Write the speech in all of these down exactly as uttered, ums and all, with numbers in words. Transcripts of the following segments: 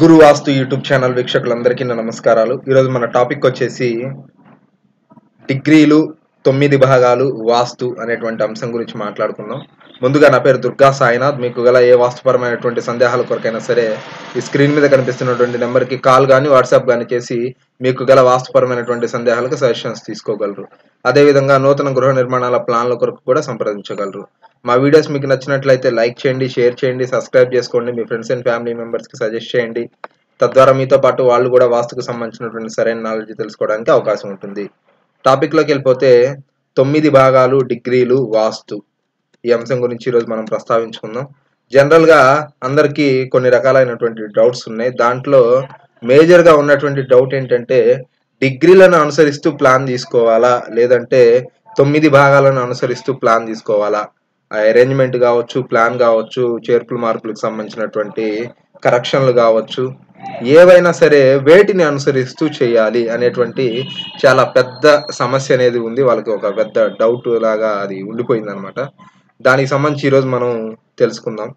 Guru Vastu YouTube channel వీక్షకులందరికీ నమస్కారాలు. ఈ రోజు మన టాపిక్ వచ్చేసి డిగ్రీలు తొమ్మిది భాగాలు వాస్తు అనేటువంటి అంశం గురించి మాట్లాడుకుందాం. ముందుగా నా పేరు దుర్గా సాయినాథ్. మీకు గల ఏ వాస్తుపరమైనటువంటి సందేహాల కొరకైనా సరే ఈ స్క్రీన్ మీద కనిపిస్తున్నటువంటి నెంబర్కి కాల్ కానీ వాట్సాప్ కానీ చేసి మీకు గల వాస్తుపరమైనటువంటి సందేహాలకు సజెషన్స్ తీసుకోగలరు. అదేవిధంగా నూతన గృహ నిర్మాణాల ప్లాన్ల కొరకు కూడా సంప్రదించగలరు. మా వీడియోస్ మీకు నచ్చినట్లయితే లైక్ చేయండి, షేర్ చేయండి, సబ్స్క్రైబ్ చేసుకోండి. మీ ఫ్రెండ్స్ అండ్ ఫ్యామిలీ మెంబర్స్కి సజెస్ట్ చేయండి. తద్వారా మీతో పాటు వాళ్ళు కూడా వాస్తుకు సంబంధించినటువంటి సరైన నాలెడ్జ్ తెలుసుకోవడానికి అవకాశం ఉంటుంది. టాపిక్లోకి వెళ్ళిపోతే తొమ్మిది భాగాలు డిగ్రీలు వాస్తు ఈ అంశం గురించి ఈరోజు మనం ప్రస్తావించుకుందాం. జనరల్గా అందరికీ కొన్ని రకాలైనటువంటి డౌట్స్ ఉన్నాయి. దాంట్లో మేజర్గా ఉన్నటువంటి డౌట్ ఏంటంటే డిగ్రీలను అనుసరిస్తూ ప్లాన్ తీసుకోవాలా లేదంటే తొమ్మిది భాగాలను అనుసరిస్తూ ప్లాన్ తీసుకోవాలా? అరేంజ్మెంట్ కావచ్చు, ప్లాన్ కావచ్చు, చేర్పులు మార్పులకు సంబంధించినటువంటి కరెక్షన్లు కావచ్చు, ఏవైనా సరే వేటిని అనుసరిస్తూ చేయాలి అనేటువంటి చాలా పెద్ద సమస్య అనేది ఉంది. వాళ్ళకి ఒక పెద్ద డౌట్ లాగా అది ఉండిపోయింది అనమాట. దానికి సంబంధించి ఈరోజు మనం తెలుసుకుందాం.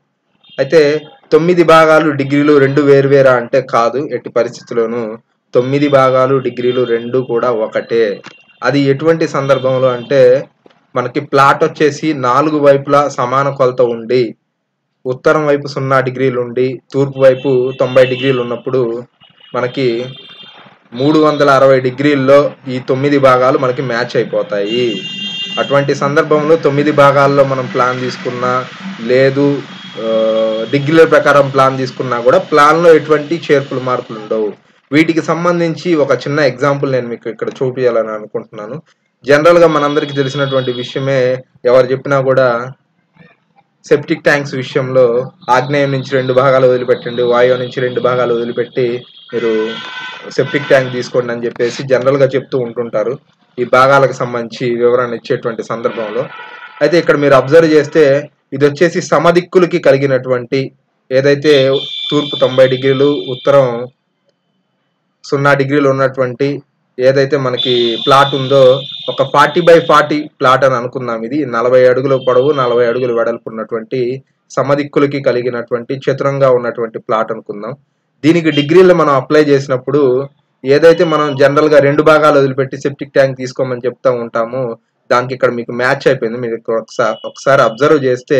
అయితే తొమ్మిది భాగాలు డిగ్రీలు రెండు వేరువేరా అంటే కాదు, ఎట్టి పరిస్థితుల్లోనూ తొమ్మిది భాగాలు డిగ్రీలు రెండు కూడా ఒకటే. అది ఎటువంటి సందర్భంలో అంటే మనకి ప్లాట్ వచ్చేసి నాలుగు వైపులా సమాన కొలత ఉండి ఉత్తరం వైపు సున్నా డిగ్రీలు ఉండి తూర్పు వైపు తొంభై డిగ్రీలు ఉన్నప్పుడు మనకి మూడు వందల అరవై డిగ్రీల్లో ఈ తొమ్మిది భాగాలు మనకి మ్యాచ్ అయిపోతాయి. అటువంటి సందర్భంలో తొమ్మిది భాగాల్లో మనం ప్లాన్ తీసుకున్నా లేదు డిగ్రీల ప్రకారం ప్లాన్ తీసుకున్నా కూడా ప్లాన్లో ఎటువంటి చేర్పులు మార్పులు ఉండవు. వీటికి సంబంధించి ఒక చిన్న ఎగ్జాంపుల్ నేను మీకు ఇక్కడ చూపించాలని అనుకుంటున్నాను. జనరల్గా మనందరికీ తెలిసినటువంటి విషయమే, ఎవరు చెప్పినా కూడా సెప్టిక్ ట్యాంక్స్ విషయంలో ఆగ్నేయం నుంచి రెండు భాగాలు వదిలిపెట్టండి, వాయువు నుంచి రెండు భాగాలు వదిలిపెట్టి మీరు సెప్టిక్ ట్యాంక్ తీసుకోండి అని చెప్పేసి జనరల్గా చెప్తూ ఉంటుంటారు. ఈ భాగాలకు సంబంధించి వివరణ ఇచ్చేటువంటి సందర్భంలో అయితే ఇక్కడ మీరు అబ్జర్వ్ చేస్తే ఇది వచ్చేసి సమదిక్కులకి కలిగినటువంటి ఏదైతే తూర్పు తొంభై డిగ్రీలు ఉత్తరం సున్నా డిగ్రీలు ఉన్నటువంటి ఏదైతే మనకి ప్లాట్ ఉందో ఒక ఫార్టీ బై ఫార్టీ ప్లాట్ అని అనుకుందాం. ఇది నలభై అడుగుల పొడవు నలభై అడుగులు వెడల్పు ఉన్నటువంటి సమదిక్కులకి కలిగినటువంటి చతురంగా ఉన్నటువంటి ప్లాట్ అనుకుందాం. దీనికి డిగ్రీలు మనం అప్లై చేసినప్పుడు ఏదైతే మనం జనరల్గా రెండు భాగాలు వదిలిపెట్టి సెప్టిక్ ట్యాంక్ తీసుకోమని చెప్తూ ఉంటామో దానికి ఇక్కడ మీకు మ్యాచ్ అయిపోయింది. మీరు ఒకసారి ఒకసారి అబ్జర్వ్ చేస్తే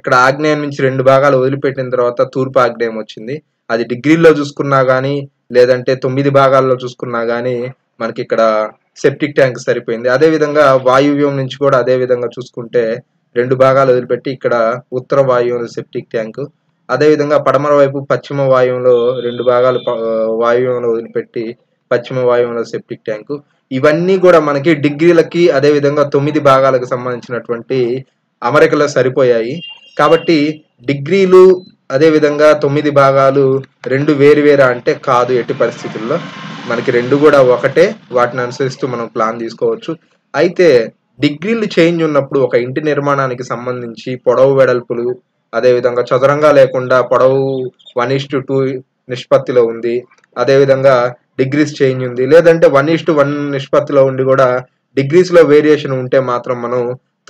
ఇక్కడ ఆగ్నేయం నుంచి రెండు భాగాలు వదిలిపెట్టిన తర్వాత తూర్పు ఆగ్నేయం వచ్చింది. అది డిగ్రీల్లో చూసుకున్నా కానీ లేదంటే తొమ్మిది భాగాల్లో చూసుకున్నా కానీ మనకి ఇక్కడ సెప్టిక్ ట్యాంక్ సరిపోయింది. అదేవిధంగా వాయువ్యం నుంచి కూడా అదేవిధంగా చూసుకుంటే రెండు భాగాలు వదిలిపెట్టి ఇక్కడ ఉత్తర వాయువ్యంలో సెప్టిక్ ట్యాంక్, అదేవిధంగా పడమర వైపు పశ్చిమ వాయువులో రెండు భాగాలు వాయువ్యంలో వదిలిపెట్టి పశ్చిమ వాయువులో సెప్టిక్ ట్యాంకు. ఇవన్నీ కూడా మనకి డిగ్రీలకి అదేవిధంగా తొమ్మిది భాగాలకు సంబంధించినటువంటి అమరికలో సరిపోయాయి. కాబట్టి డిగ్రీలు అదేవిధంగా తొమ్మిది భాగాలు రెండు వేరువేరా అంటే కాదు, ఎట్టి పరిస్థితుల్లో మనకి రెండు కూడా ఒకటే. వాటిని అనుసరిస్తూ మనం ప్లాన్ తీసుకోవచ్చు. అయితే డిగ్రీలు చేంజ్ ఉన్నప్పుడు ఒక ఇంటి నిర్మాణానికి సంబంధించి పొడవు వెడల్పులు అదేవిధంగా చదరంగా లేకుండా పొడవు వన్ ఇస్టు టూ నిష్పత్తిలో ఉంది, అదేవిధంగా డిగ్రీస్ చేంజ్ ఉంది, లేదంటే వన్ ఇస్టు వన్ నిష్పత్తిలో ఉండి కూడా డిగ్రీస్లో వేరియేషన్ ఉంటే మాత్రం మనం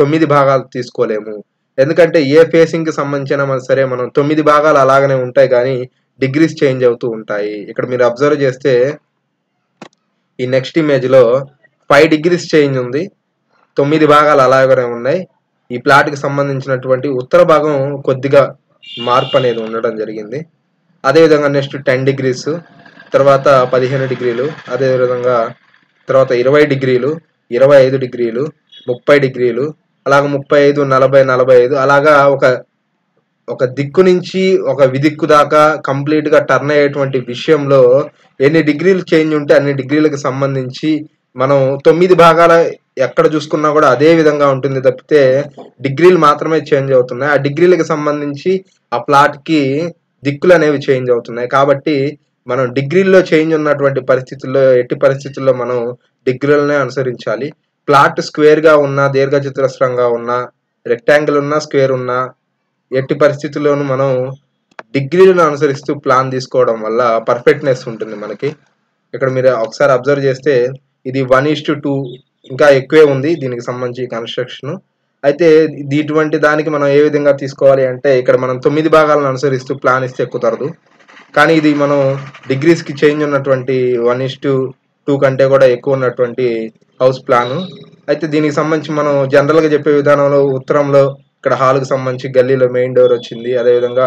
తొమ్మిది భాగాలు తీసుకోలేము. ఎందుకంటే ఏ ఫేసింగ్కి సంబంధించిన సరే మనం తొమ్మిది భాగాలు అలాగనే ఉంటాయి కానీ డిగ్రీస్ చేంజ్ అవుతూ ఉంటాయి. ఇక్కడ మీరు అబ్జర్వ్ చేస్తే ఈ నెక్స్ట్ ఇమేజ్లో ఫైవ్ డిగ్రీస్ చేంజ్ ఉంది, తొమ్మిది భాగాలు అలాగనే ఉన్నాయి. ఈ ప్లాట్కి సంబంధించినటువంటి ఉత్తర భాగం కొద్దిగా మార్పు అనేది ఉండడం జరిగింది. అదేవిధంగా నెక్స్ట్ టెన్ డిగ్రీస్, తర్వాత పదిహేను డిగ్రీలు, అదేవిధంగా తర్వాత ఇరవై డిగ్రీలు, ఇరవై ఐదు డిగ్రీలు, ముప్పై డిగ్రీలు, అలాగ ముప్పై ఐదు, నలభై, నలభై ఐదు, అలాగా ఒక ఒక దిక్కు నుంచి ఒక విదిక్కు దాకా కంప్లీట్గా టర్న్ అయ్యేటువంటి విషయంలో ఎన్ని డిగ్రీలు చేంజ్ ఉంటే అన్ని డిగ్రీలకు సంబంధించి మనం తొమ్మిది భాగాల ఎక్కడ చూసుకున్నా కూడా అదే విధంగా ఉంటుంది తప్పితే డిగ్రీలు మాత్రమే చేంజ్ అవుతున్నాయి. ఆ డిగ్రీలకు సంబంధించి ఆ ప్లాట్కి దిక్కులు అనేవి చేంజ్ అవుతున్నాయి. కాబట్టి మనం డిగ్రీల్లో చేంజ్ ఉన్నటువంటి పరిస్థితుల్లో ఎట్టి పరిస్థితుల్లో మనం డిగ్రీలనే అనుసరించాలి. ప్లాట్ స్క్వేర్గా ఉన్నా దీర్ఘచతురస్రంగా ఉన్నా రెక్టాంగిల్ ఉన్నా స్క్వేర్ ఉన్నా ఎట్టి పరిస్థితుల్లోనూ మనం డిగ్రీలను అనుసరిస్తూ ప్లాన్ తీసుకోవడం వల్ల పర్ఫెక్ట్నెస్ ఉంటుంది మనకి. ఇక్కడ మీరు ఒకసారి అబ్జర్వ్ చేస్తే ఇది వన్ ఇస్ టు టూ ఇంకా ఎక్కువే ఉంది దీనికి సంబంధించి కన్స్ట్రక్షన్. అయితే ఇటువంటి దానికి మనం ఏ విధంగా తీసుకోవాలి అంటే ఇక్కడ మనం తొమ్మిది భాగాలను అనుసరిస్తూ ప్లాన్ ఇస్తే ఎక్కువ తరదు. కానీ ఇది మనం డిగ్రీస్ కి చేంజ్ ఉన్నటువంటి వన్ ఇస్ టు టూ కంటే కూడా ఎక్కువ ఉన్నటువంటి హౌస్ ప్లాన్. అయితే దీనికి సంబంధించి మనం జనరల్ గా చెప్పే విధానంలో ఉత్తరంలో ఇక్కడ హాల్ కి సంబంధించి గల్లీలో మెయిన్ డోర్ వచ్చింది, అదే విధంగా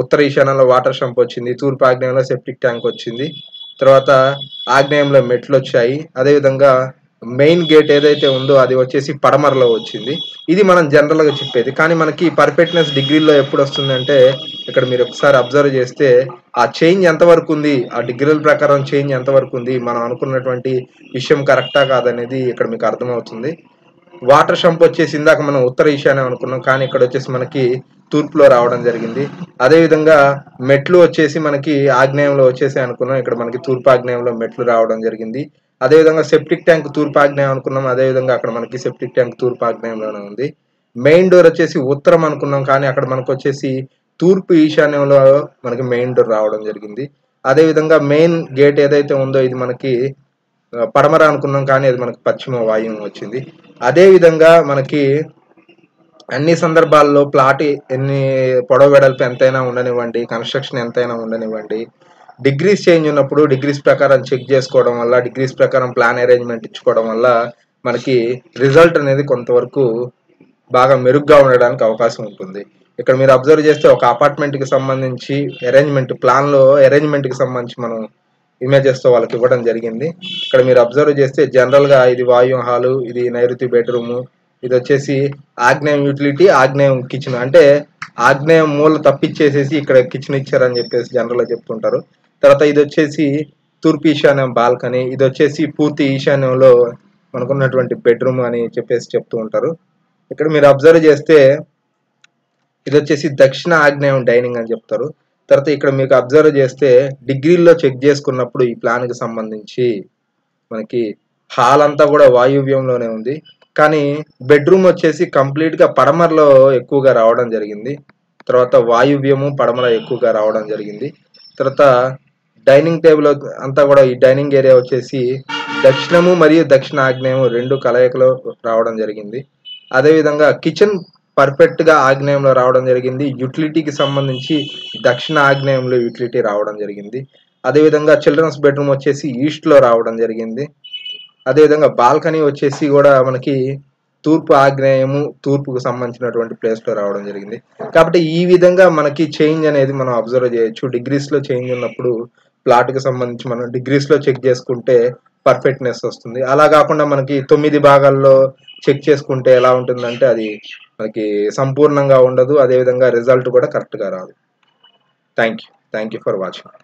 ఉత్తర ఈశాన్యంలో వాటర్ షంప్ వచ్చింది, తూర్పు ఆగ్నేయంలో సెప్టిక్ ట్యాంక్ వచ్చింది, తర్వాత ఆగ్నేయంలో మెట్లు వచ్చాయి, అదే విధంగా మెయిన్ గేట్ ఏదైతే ఉందో అది వచ్చేసి పడమరలో వచ్చింది. ఇది మనం జనరల్ గా చెప్పేది, కానీ మనకి పర్ఫెక్ట్నెస్ డిగ్రీల్లో ఎప్పుడు వస్తుందంటే ఇక్కడ మీరు ఒకసారి అబ్జర్వ్ చేస్తే ఆ చేంజ్ ఎంతవరకు ఉంది, ఆ డిగ్రీల ప్రకారం చేంజ్ ఎంతవరకు ఉంది, మనం అనుకున్నటువంటి విషయం కరెక్టా కాదనేది ఇక్కడ మీకు అర్థమవుతుంది. వాటర్ షంప్ వచ్చేసి ఇందాక మనం ఉత్తర ఈశాన్యం అనుకున్నాం, కానీ ఇక్కడ వచ్చేసి మనకి తూర్పులో రావడం జరిగింది. అదేవిధంగా మెట్లు వచ్చేసి మనకి ఆగ్నేయంలో వచ్చేసి అనుకున్నాం, ఇక్కడ మనకి తూర్పు ఆగ్నేయంలో మెట్లు రావడం జరిగింది. అదేవిధంగా సెప్టిక్ ట్యాంక్ తూర్పు ఆగ్నేయం అనుకున్నాం, అదేవిధంగా అక్కడ మనకి సెప్టిక్ ట్యాంక్ తూర్పు ఆగ్నేయంలోనే ఉంది. మెయిన్ డోర్ వచ్చేసి ఉత్తరం అనుకున్నాం, కానీ అక్కడ మనకు వచ్చేసి తూర్పు ఈశాన్యంలో మనకి మెయిన్ డోర్ రావడం జరిగింది. అదేవిధంగా మెయిన్ గేట్ ఏదైతే ఉందో ఇది మనకి పడమర అనుకున్నాం, కానీ అది మనకి పశ్చిమ వాయువు వచ్చింది. అదేవిధంగా మనకి అన్ని సందర్భాల్లో ప్లాట్ ఎన్ని పొడవు వెడల్పు ఎంతైనా ఉండనివ్వండి, కన్స్ట్రక్షన్ ఎంతైనా ఉండనివ్వండి, డిగ్రీస్ చేంజ్ ఉన్నప్పుడు డిగ్రీస్ ప్రకారం చెక్ చేసుకోవడం వల్ల, డిగ్రీస్ ప్రకారం ప్లాన్ అరేంజ్మెంట్ ఇచ్చుకోవడం వల్ల మనకి రిజల్ట్ అనేది కొంతవరకు బాగా మెరుగ్గా ఉండడానికి అవకాశం ఉంటుంది. ఇక్కడ మీరు అబ్జర్వ్ చేస్తే ఒక అపార్ట్మెంట్కి సంబంధించి అరేంజ్మెంట్ ప్లాన్లో అరేంజ్మెంట్కి సంబంధించి మనం ఇమేజెస్తో వాళ్ళకి ఇవ్వడం జరిగింది. ఇక్కడ మీరు అబ్జర్వ్ చేస్తే జనరల్గా ఇది వాయువ్యం హాలు, ఇది నైరుతి బెడ్రూము, ఇది వచ్చేసి ఆగ్నేయం యూటిలిటీ, ఆగ్నేయం కిచెన్, అంటే ఆగ్నేయం మూల తప్పిచ్చేసేసి ఇక్కడ కిచెన్ ఇచ్చారని చెప్పేసి జనరల్గా చెప్తుంటారు. తర్వాత ఇది వచ్చేసి తూర్పు ఈశాన్యం బాల్కనీ, ఇది వచ్చేసి పూర్తి ఈశాన్యంలో మనకున్నటువంటి బెడ్రూమ్ అని చెప్పేసి చెప్తూ ఉంటారు. ఇక్కడ మీరు అబ్జర్వ్ చేస్తే ఇది వచ్చేసి దక్షిణ ఆగ్నేయం డైనింగ్ అని చెప్తారు. తర్వాత ఇక్కడ మీకు అబ్జర్వ్ చేస్తే డిగ్రీల్లో చెక్ చేసుకున్నప్పుడు ఈ ప్లాన్కి సంబంధించి మనకి హాల్ అంతా కూడా వాయువ్యంలోనే ఉంది, కానీ బెడ్రూమ్ వచ్చేసి కంప్లీట్గా పడమరలో ఎక్కువగా రావడం జరిగింది. తర్వాత వాయువ్యము పడమర ఎక్కువగా రావడం జరిగింది. తర్వాత డైనింగ్ టేబుల్ అంతా కూడా ఈ డైనింగ్ ఏరియా వచ్చేసి దక్షిణము మరియు దక్షిణ ఆగ్నేయము రెండు కలయికలో రావడం జరిగింది. అదేవిధంగా కిచెన్ పర్ఫెక్ట్గా ఆగ్నేయంలో రావడం జరిగింది. యూటిలిటీకి సంబంధించి దక్షిణ ఆగ్నేయంలో యూటిలిటీ రావడం జరిగింది. అదేవిధంగా చిల్డ్రన్స్ బెడ్రూమ్ వచ్చేసి ఈస్ట్లో రావడం జరిగింది. అదేవిధంగా బాల్కనీ వచ్చేసి కూడా మనకి తూర్పు ఆగ్నేయము తూర్పుకు సంబంధించినటువంటి ప్లేస్లో రావడం జరిగింది. కాబట్టి ఈ విధంగా మనకి చేంజ్ అనేది మనం అబ్జర్వ్ చేయొచ్చు. డిగ్రీస్లో చేంజ్ ఉన్నప్పుడు ప్లాట్కి సంబంధించి మనం డిగ్రీస్లో చెక్ చేసుకుంటే పర్ఫెక్ట్నెస్ వస్తుంది. అలా కాకుండా మనకి తొమ్మిది భాగాల్లో చెక్ చేసుకుంటే ఎలా ఉంటుందంటే అది మనకి సంపూర్ణంగా ఉండదు, అదేవిధంగా రిజల్ట్ కూడా కరెక్ట్గా రాదు. Thank you thank you for watching.